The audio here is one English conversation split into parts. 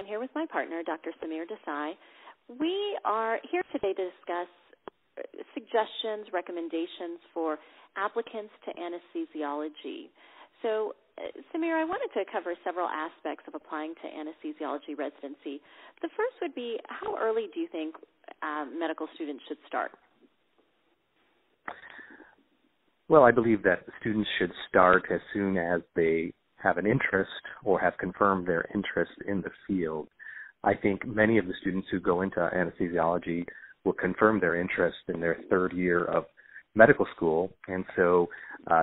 I'm here with my partner, Dr. Samir Desai. We are here today to discuss suggestions, recommendations for applicants to anesthesiology. So, Samir, I wanted to cover several aspects of applying to anesthesiology residency. The first would be, how early do you think medical students should start? Well, I believe that students should start as soon as they have an interest or have confirmed their interest in the field. I think many of the students who go into anesthesiology will confirm their interest in their third year of medical school. And so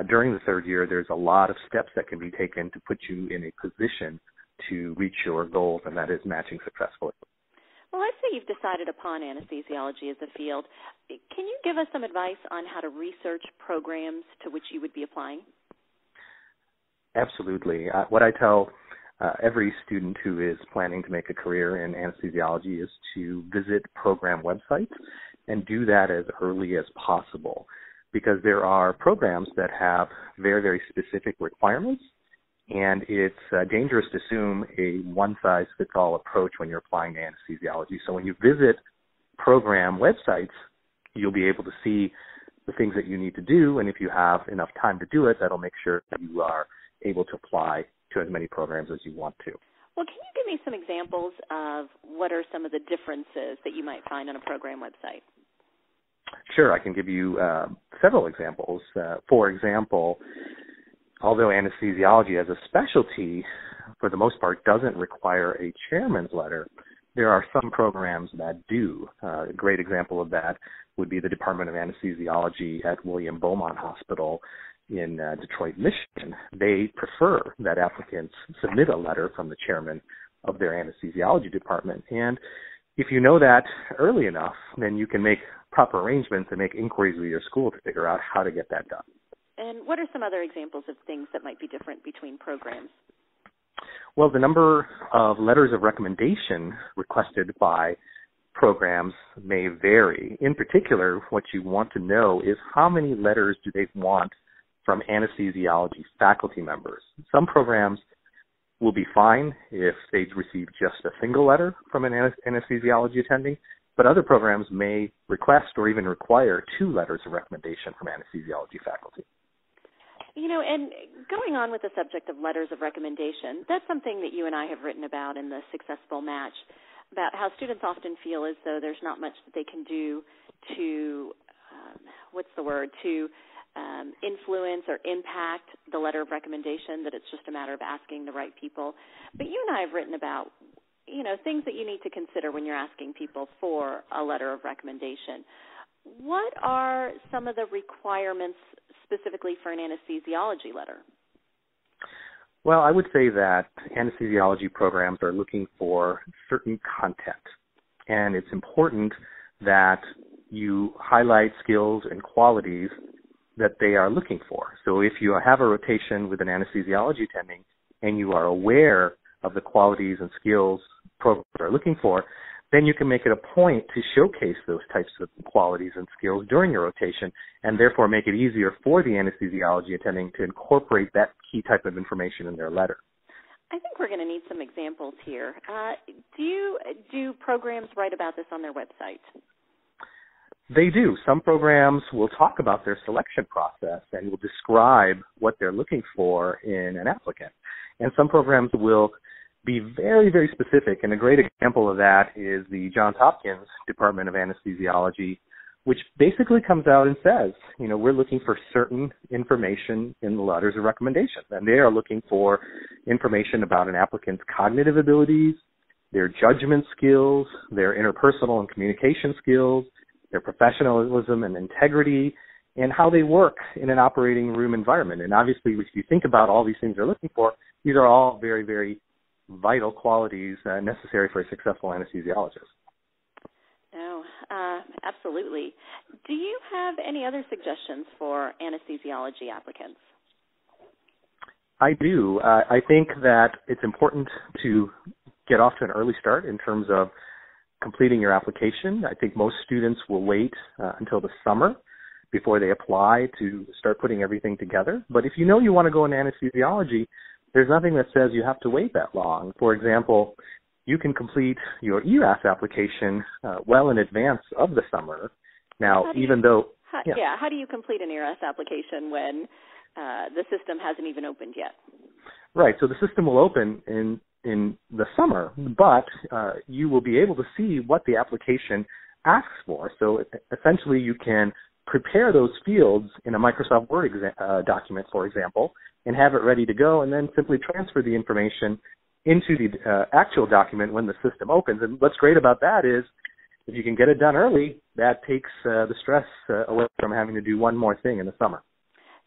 during the third year, there's a lot of steps that can be taken to put you in a position to reach your goals, and that is matching successfully. Well, let's say you've decided upon anesthesiology as a field. Can you give us some advice on how to research programs to which you would be applying? Absolutely. What I tell every student who is planning to make a career in anesthesiology is to visit program websites and do that as early as possible, because there are programs that have very, very specific requirements, and it's dangerous to assume a one-size-fits-all approach when you're applying to anesthesiology. So when you visit program websites, you'll be able to see the things that you need to do, and if you have enough time to do it, that'll make sure that you are able to apply to as many programs as you want to. Well, can you give me some examples of what are some of the differences that you might find on a program website? Sure, I can give you several examples. For example, although anesthesiology as a specialty, for the most part, doesn't require a chairman's letter, there are some programs that do. A great example of that would be the Department of Anesthesiology at William Beaumont Hospital in Detroit, Michigan. They prefer that applicants submit a letter from the chairman of their anesthesiology department. And if you know that early enough, then you can make proper arrangements and make inquiries with your school to figure out how to get that done. And what are some other examples of things that might be different between programs? Well, the number of letters of recommendation requested by programs may vary. In particular, what you want to know is how many letters do they want from anesthesiology faculty members. Some programs will be fine if they receive just a single letter from an anesthesiology attending, but other programs may request or even require 2 letters of recommendation from anesthesiology faculty. You know, and going on with the subject of letters of recommendation, that's something that you and I have written about in The Successful Match, about how students often feel as though there's not much that they can do to, influence or impact the letter of recommendation, that it's just a matter of asking the right people. But you and I have written about, you know, things that you need to consider when you're asking people for a letter of recommendation. What are some of the requirements specifically for an anesthesiology letter? Well, I would say that anesthesiology programs are looking for certain content, and it's important that you highlight skills and qualities that they are looking for. So if you have a rotation with an anesthesiology attending and you are aware of the qualities and skills programs are looking for, then you can make it a point to showcase those types of qualities and skills during your rotation, and therefore make it easier for the anesthesiology attending to incorporate that key type of information in their letter. I think we're going to need some examples here. Do programs write about this on their website? They do. Some programs will talk about their selection process and will describe what they're looking for in an applicant. And some programs will be very, very specific, and a great example of that is the Johns Hopkins Department of Anesthesiology, which basically comes out and says, you know, we're looking for certain information in the letters of recommendation, and they are looking for information about an applicant's cognitive abilities, their judgment skills, their interpersonal and communication skills, their professionalism and integrity, and how they work in an operating room environment. And obviously, if you think about all these things they're looking for, these are all very, very vital qualities necessary for a successful anesthesiologist. Oh, absolutely. Do you have any other suggestions for anesthesiology applicants? I do. I think that it's important to get off to an early start in terms of completing your application. I think most students will wait until the summer before they apply to start putting everything together. But if you know you want to go into anesthesiology, there's nothing that says you have to wait that long. For example, you can complete your ERAS application well in advance of the summer. Now, even though... How do you complete an ERAS application when the system hasn't even opened yet? Right. So the system will open in the summer, but you will be able to see what the application asks for. So essentially you can prepare those fields in a Microsoft Word document, for example, and have it ready to go, and then simply transfer the information into the actual document when the system opens. And what's great about that is if you can get it done early, that takes the stress away from having to do one more thing in the summer.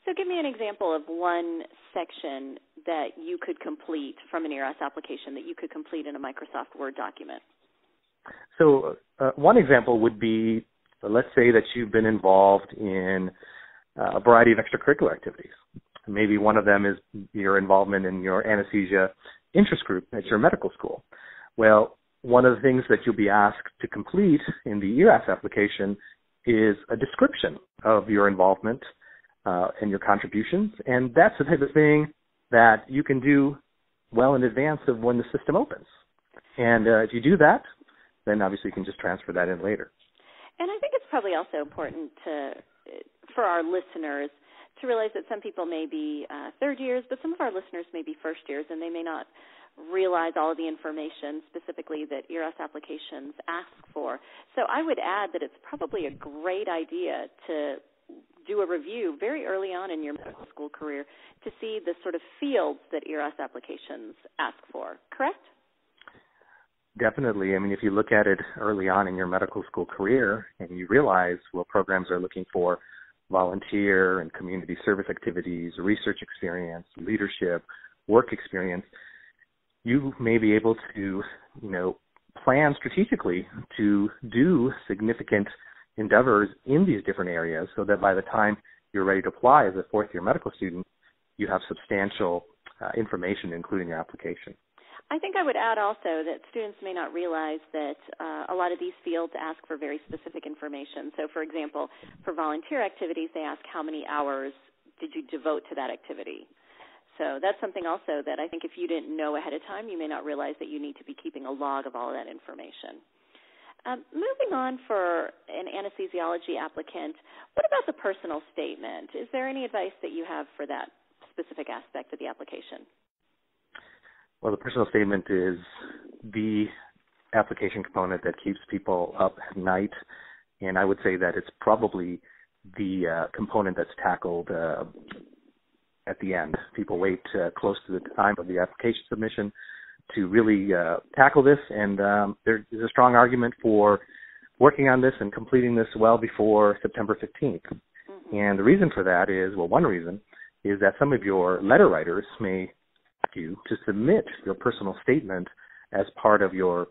So give me an example of one section that you could complete from an ERAS application that you could complete in a Microsoft Word document. So one example would be, let's say that you've been involved in a variety of extracurricular activities. Maybe one of them is your involvement in your anesthesia interest group at your medical school. Well, one of the things that you'll be asked to complete in the ERAS application is a description of your involvement and your contributions, and that's the type of thing that you can do well in advance of when the system opens. And if you do that, then obviously you can just transfer that in later. And I think it's probably also important for our listeners to realize that some people may be third years, but some of our listeners may be first years, and they may not realize all of the information specifically that ERAS applications ask for. So I would add that it's probably a great idea to do a review very early on in your medical school career to see the sort of fields that ERAS applications ask for, correct? Definitely. I mean, if you look at it early on in your medical school career and you realize, well, programs are looking for volunteer and community service activities, research experience, leadership, work experience, you may be able to, you know, plan strategically to do significant endeavors in these different areas so that by the time you're ready to apply as a fourth-year medical student, you have substantial information, including your application. I think I would add also that students may not realize that a lot of these fields ask for very specific information. So, for example, for volunteer activities, they ask how many hours did you devote to that activity. So that's something also that I think if you didn't know ahead of time, you may not realize that you need to be keeping a log of all of that information. Moving on for an anesthesiology applicant, what about the personal statement? Is there any advice that you have for that specific aspect of the application? Well, the personal statement is the application component that keeps people up at night, and I would say that it's probably the component that's tackled at the end. People wait close to the time of the application submission to really tackle this, and there's a strong argument for working on this and completing this well before September 15th. Mm-hmm. And the reason for that is, well, one reason is that some of your letter writers may ask you to submit your personal statement as part of your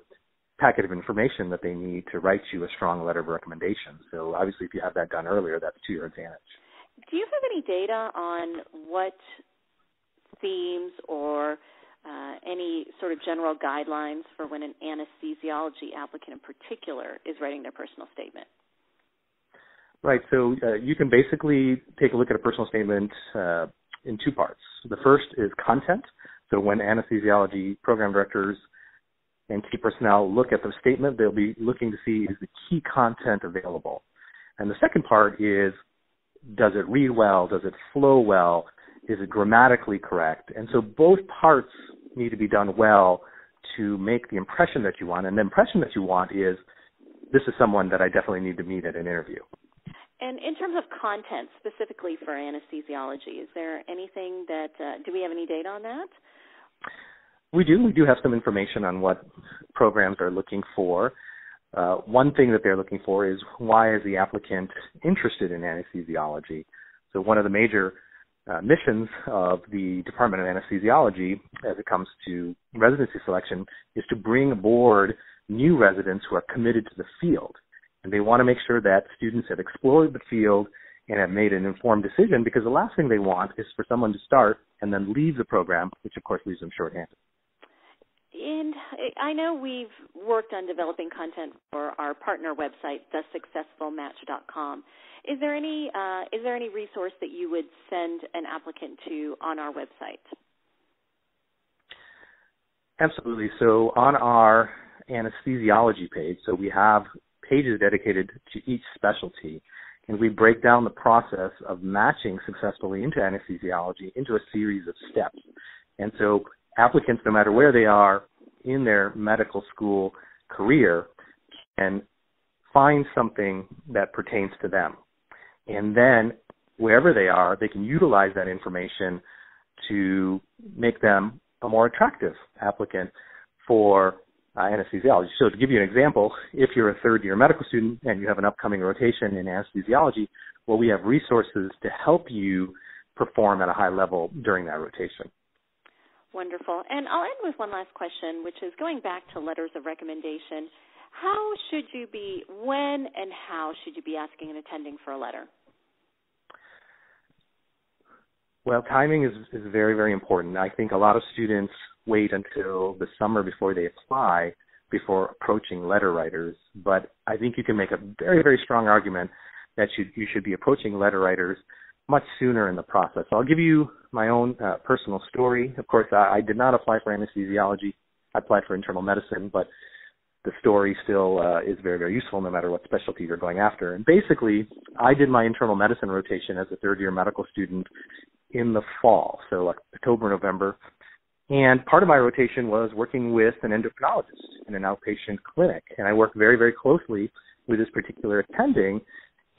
packet of information that they need to write you a strong letter of recommendation. So obviously if you have that done earlier, that's to your advantage. Do you have any data on what themes or any sort of general guidelines for when an anesthesiology applicant in particular is writing their personal statement? Right. So you can basically take a look at a personal statement in two parts. The first is content. So when anesthesiology program directors and key personnel look at the statement, they'll be looking to see is the key content available. And the second part is, does it read well? Does it flow well? Is it grammatically correct? And so both parts need to be done well to make the impression that you want. And the impression that you want is, this is someone that I definitely need to meet at an interview. And in terms of content, specifically for anesthesiology, is there anything that, do we have any data on that? We do. We do have some information on what programs are looking for. One thing that they're looking for is why is the applicant interested in anesthesiology? So one of the major missions of the Department of Anesthesiology as it comes to residency selection is to bring aboard new residents who are committed to the field. And they want to make sure that students have explored the field and have made an informed decision, because the last thing they want is for someone to start and then leave the program, which of course leaves them shorthanded. And I know we've worked on developing content for our partner website, thesuccessfulmatch.com. Is there any resource that you would send an applicant to on our website? Absolutely. So on our anesthesiology page, so we have pages dedicated to each specialty, and we break down the process of matching successfully into anesthesiology into a series of steps. And so applicants, no matter where they are in their medical school career, can find something that pertains to them. And then wherever they are, they can utilize that information to make them a more attractive applicant for anesthesiology. So to give you an example, if you're a third-year medical student and you have an upcoming rotation in anesthesiology, well, we have resources to help you perform at a high level during that rotation. Wonderful. And I'll end with one last question, which is going back to letters of recommendation. How should you be, when and how should you be asking and attending for a letter? Well, timing is very, very important. I think a lot of students wait until the summer before they apply before approaching letter writers. But I think you can make a very, very strong argument that you should be approaching letter writers much sooner in the process. I'll give you my own personal story. Of course, I did not apply for anesthesiology. I applied for internal medicine, but the story still is very, very useful no matter what specialty you're going after. And basically, I did my internal medicine rotation as a third-year medical student in the fall, so like October, November. And part of my rotation was working with an endocrinologist in an outpatient clinic. And I worked very, very closely with this particular attending,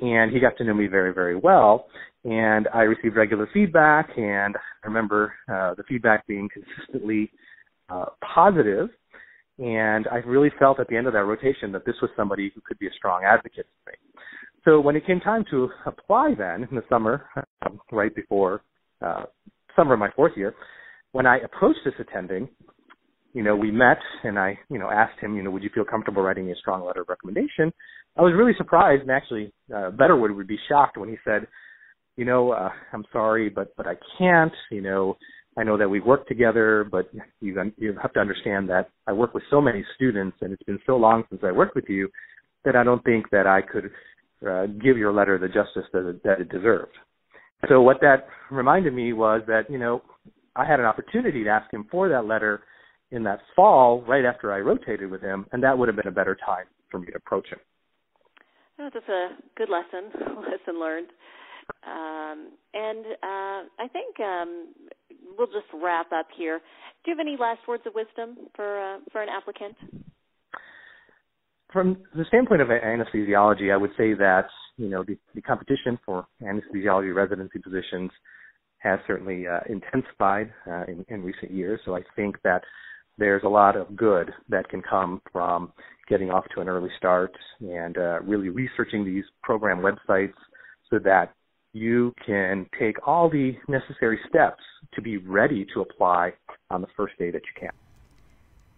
and he got to know me very, very well. And I received regular feedback, and I remember the feedback being consistently positive. And I really felt at the end of that rotation that this was somebody who could be a strong advocate for me. So when it came time to apply then in the summer, right before summer of my fourth year, when I approached this attending, we met and I, asked him, would you feel comfortable writing a strong letter of recommendation? I was really surprised and actually Betterwood would be shocked when he said, I'm sorry, but I can't, I know that we've worked together, but you have to understand that I work with so many students and it's been so long since I worked with you that I don't think that I could give your letter the justice that it deserved. So what that reminded me was that, I had an opportunity to ask him for that letter in that fall right after I rotated with him, and that would have been a better time for me to approach him. Oh, that's a good lesson learned. I think we'll just wrap up here. Do you have any last words of wisdom for an applicant? From the standpoint of anesthesiology, I would say that, the competition for anesthesiology residency positions has certainly intensified in recent years. So I think that there's a lot of good that can come from getting off to an early start and really researching these program websites so that you can take all the necessary steps to be ready to apply on the first day that you can.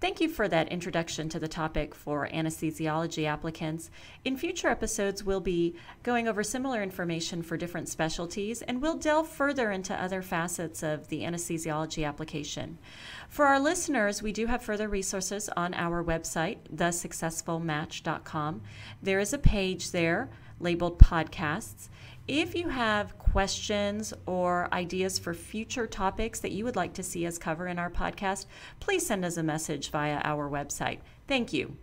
Thank you for that introduction to the topic for anesthesiology applicants. In future episodes, we'll be going over similar information for different specialties, and we'll delve further into other facets of the anesthesiology application. For our listeners, we do have further resources on our website, thesuccessfulmatch.com. There is a page there labeled podcasts. If you have questions or ideas for future topics that you would like to see us cover in our podcast, please send us a message via our website. Thank you.